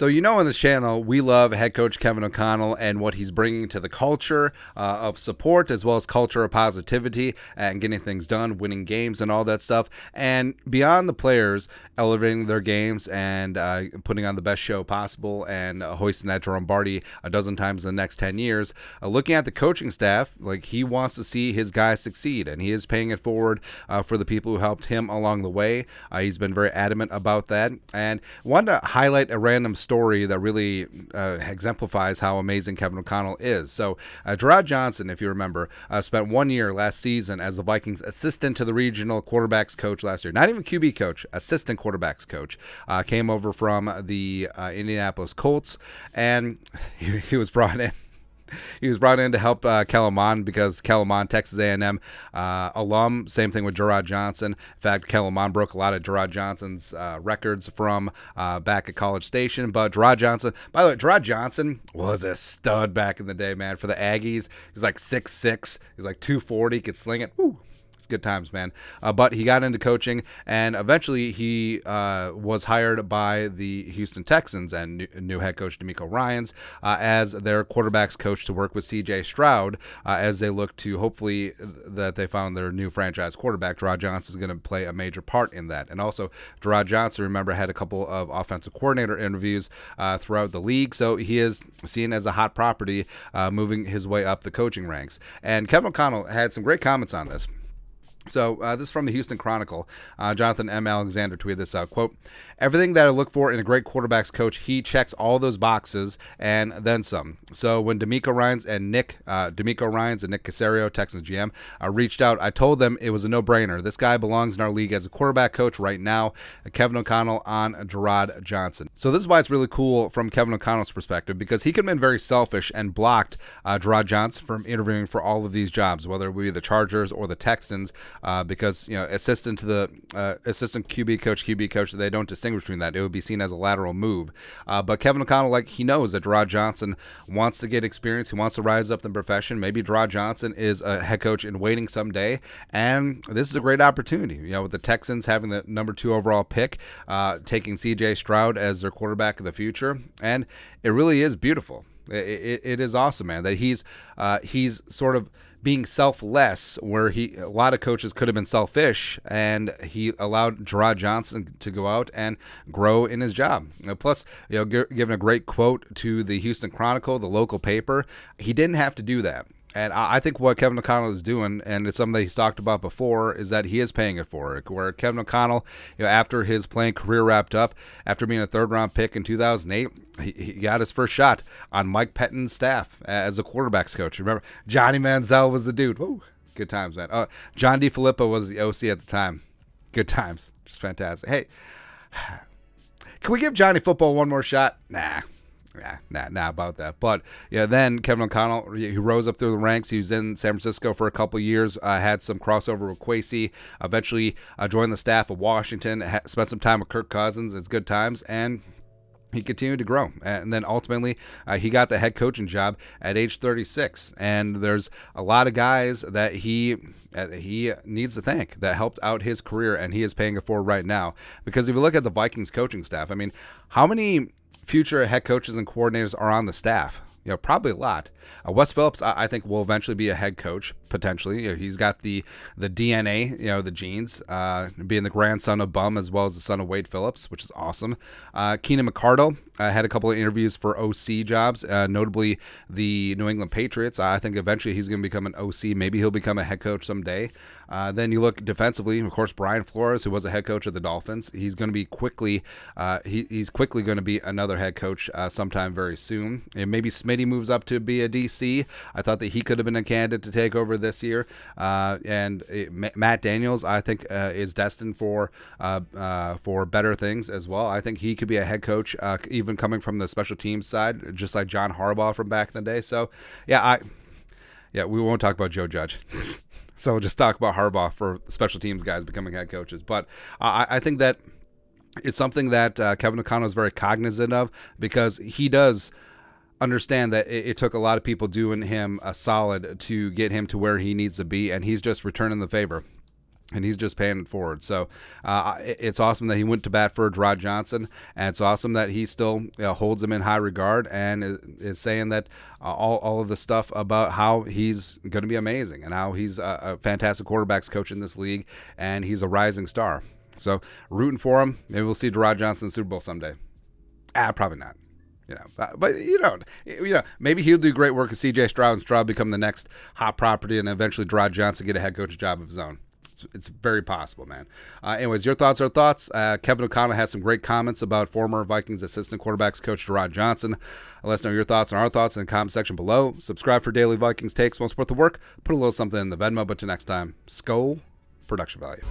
So you know on this channel, we love head coach Kevin O'Connell and what he's bringing to the culture of support, as well as culture of positivity and getting things done, winning games and all that stuff. And beyond the players elevating their games and putting on the best show possible and hoisting that Lombardi a dozen times in the next 10 years, looking at the coaching staff, like he wants to see his guys succeed, and he is paying it forward for the people who helped him along the way. He's been very adamant about that, and wanted to highlight a random story that really exemplifies how amazing Kevin O'Connell is. So Jerrod Johnson, if you remember, spent 1 year last season as the Vikings assistant to the regional quarterbacks coach last year. Not even QB coach, assistant quarterbacks coach. Came over from the Indianapolis Colts, and he was brought in. He was brought in to help Calamon, because Calamon, Texas A&M alum, same thing with Jerrod Johnson. In fact, Calamon broke a lot of Jerrod Johnson's records from back at College Station. But Jerrod Johnson, by the way, Jerrod Johnson was a stud back in the day, man, for the Aggies. He's like 6'6", he's like 240, could sling it. Woo. It's good times, man. But he got into coaching, and eventually he was hired by the Houston Texans and new head coach DeMeco Ryans as their quarterbacks coach to work with C.J. Stroud as they look to hopefully that they found their new franchise quarterback. Jerrod Johnson is going to play a major part in that. And also, Jerrod Johnson, remember, had a couple of offensive coordinator interviews throughout the league, so he is seen as a hot property moving his way up the coaching ranks. And Kevin O'Connell had some great comments on this. So this is from the Houston Chronicle. Jonathan M. Alexander tweeted this out, quote, "Everything that I look for in a great quarterback's coach, he checks all those boxes and then some. So when DeMeco Ryans and Nick Casario, Texans GM, reached out, I told them it was a no-brainer. This guy belongs in our league as a quarterback coach right now. Kevin O'Connell on Jerrod Johnson." So this is why it's really cool from Kevin O'Connell's perspective, because he could have been very selfish and blocked Jerrod Johnson from interviewing for all of these jobs, whether it be the Chargers or the Texans. Because, you know, assistant to the assistant QB coach, they don't distinguish between that. It would be seen as a lateral move. But Kevin O'Connell, like, he knows that Jerrod Johnson wants to get experience. He wants to rise up in the profession. Maybe Jerrod Johnson is a head coach in waiting someday, and this is a great opportunity. You know, with the Texans having the #2 overall pick, taking C.J. Stroud as their quarterback of the future, and it really is beautiful. It is awesome, man, that he's sort of being selfless, where a lot of coaches could have been selfish, and he allowed Jerrod Johnson to go out and grow in his job. Plus, you know, giving a great quote to the Houston Chronicle, the local paper, he didn't have to do that. And I think what Kevin O'Connell is doing, and it's something that he's talked about before, is that he is paying it forward. Where Kevin O'Connell, you know, after his playing career wrapped up, after being a third-round pick in 2008, he got his first shot on Mike Pettin's staff as a quarterbacks coach. Remember, Johnny Manziel was the dude. Woo, good times, man. John D. Filippo was the OC at the time. Good times. Just fantastic. Hey, can we give Johnny Football one more shot? Nah. Yeah, nah about that. But yeah, then Kevin O'Connell, he rose up through the ranks. He was in San Francisco for a couple years, had some crossover with Kwesi, eventually joined the staff of Washington, spent some time with Kirk Cousins. It's good times, and he continued to grow. And then ultimately, he got the head coaching job at age 36. And there's a lot of guys that he needs to thank that helped out his career, and he is paying it forward right now. Because if you look at the Vikings coaching staff, I mean, how many future head coaches and coordinators are on the staff? You know, probably a lot. Wes Phillips, I think, will eventually be a head coach, potentially. You know, he's got the DNA, you know, the genes, being the grandson of Bum as well as the son of Wade Phillips, which is awesome. Keenan McArdle had a couple of interviews for OC jobs, notably the New England Patriots. I think eventually he's going to become an OC. Maybe he'll become a head coach someday. Then you look defensively, of course, Brian Flores, who was a head coach of the Dolphins. He's going to be quickly, he's quickly going to be another head coach sometime very soon. And maybe Smitty moves up to be a DC. I thought that he could have been a candidate to take over this year. Matt Daniels, I think, is destined for better things as well. I think he could be a head coach, even coming from the special teams side, just like John Harbaugh from back in the day. So, yeah, we won't talk about Joe Judge. So we'll just talk about Harbaugh for special teams guys becoming head coaches. But I think that it's something that Kevin O'Connell is very cognizant of, because he does understand that it took a lot of people doing him a solid to get him to where he needs to be, and he's just returning the favor. And he's just paying it forward. So it's awesome that he went to bat for Jerrod Johnson, and it's awesome that he still holds him in high regard and is saying that all of the stuff about how he's going to be amazing and how he's a fantastic quarterbacks coach in this league, and he's a rising star. So rooting for him. Maybe we'll see Jerrod Johnson in the Super Bowl someday. Ah, probably not. You know, but you know, maybe he'll do great work with C.J. Stroud, and Stroud become the next hot property, and eventually Jerrod Johnson get a head coach job of his own. It's very possible, man. Anyways, your thoughts are thoughts. Kevin O'Connell has some great comments about former Vikings assistant quarterbacks coach Jerrod Johnson. Let us know your thoughts and our thoughts in the comment section below. Subscribe for daily Vikings takes. Want to support the work? Put a little something in the Venmo. But till next time, Skol, production value.